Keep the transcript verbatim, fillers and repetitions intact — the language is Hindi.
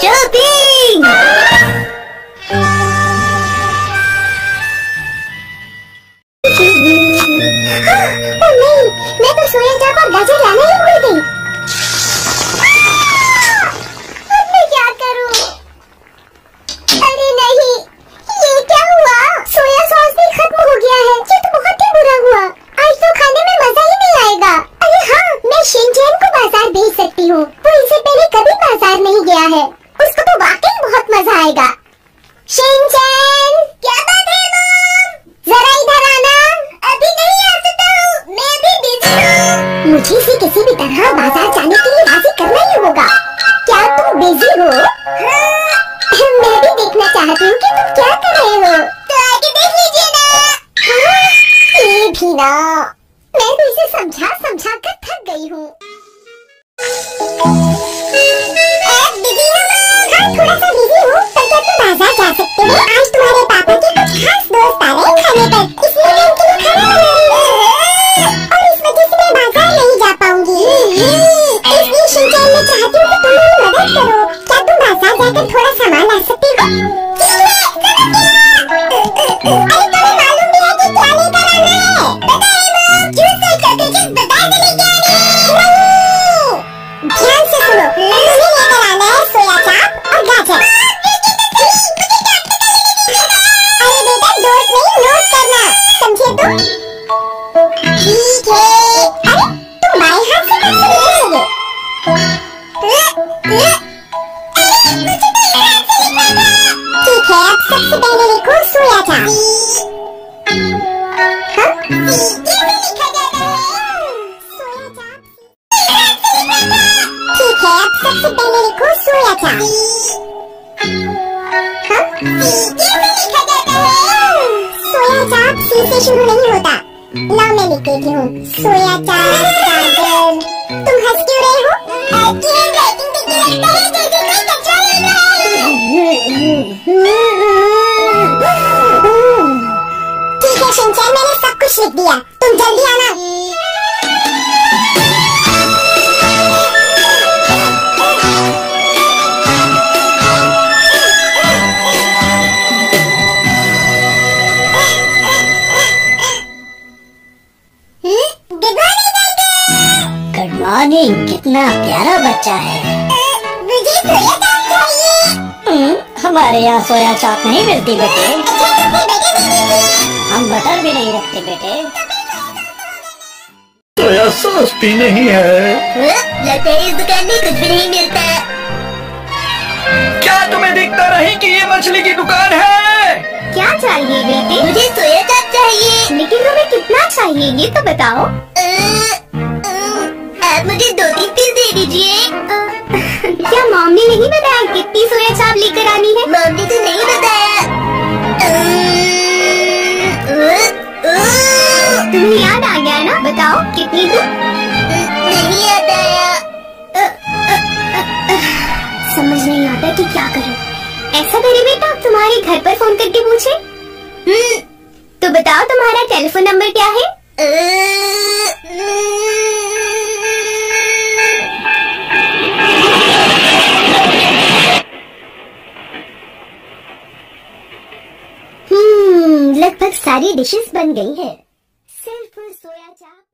shopping! Oh नहीं, मैं तो सूरज को गाजर लाने ही भूल गई। अब मैं क्या करूं? अरे नहीं, ये क्या हुआ? सोया सॉस भी खत्म हो गया है, ये तो बहुत ही बुरा हुआ। आज तो खाने में मजा ही नहीं आएगा। अरे हाँ, मैं शेनचैन को बाजार भेज सकती हूँ, वो इससे पहले कभी बाजार नहीं गया है। उसको तो वाकई बहुत मजा आएगा। शेनचैन, क्या बात है मॉम? जरा इधर आना। अभी नहीं आ सकता हूँ, मैं अभी बिजी हूँ। मुझे इसे किसी भी तरह बाजार जाने के लिए राजी करना ही होगा। क्या तुम बिजी हो? हाँ। मैं भी देखना चाहती हूँ कि तुम क्या कर रहे हो। तो आगे देख लीजिए ना। हाँ, ये भी ना। मैं भी इसे समझा समझा कर थक गई हूँ। हाँ, थोड़ा सा बिजी हूँ, पर क्या तुम बाजार जा सकते हो? आज तुम्हारे पापा के कुछ खास दोस्त आ रहे हैं खाने पर, इसलिए मैं उनके लिए खाना बना रही हूँ और इस वजह से मैं बाजार नहीं जा पाऊंगी। इसलिए शिनचैन, मैं चाहती हूँ कि तुम मेरी मदद करो। क्या तुम बाजार जाकर थोड़ा सामान ला सकते हो? कितना प्यारा बच्चा है। मुझे सोया चाप चाहिए। हमारे यहाँ सोया चाप नहीं मिलती बेटे। हम बटर भी नहीं रखते बेटे। सोया सॉस भी नहीं है। लगता है इस दुकान में कुछ भी नहीं मिलता। क्या तुम्हें दिखता नहीं कि ये मछली की दुकान है? क्या चाहिए बेटे? मुझे सोया चाप चाहिए। लेकिन तुम्हें कितना चाहिए ये तो बताओ। आप मुझे दो तीन पीस दे दीजिए। क्या मॉम ने नहीं बताया कितनी सोया चाप लेकर आनी है? मॉम ने तो नहीं बताया। तुम्हें याद आ गया ना? बताओ कितनी दूर? नहीं याद आया। समझ नहीं आता कि क्या करूं। ऐसा करे बेटा, तुम्हारे घर पर फोन करके पूछे। हम्म, तो बताओ तुम्हारा टेलीफोन नंबर क्या है? लगभग सारी डिशेस बन गई है, सिर्फ सोया चाप।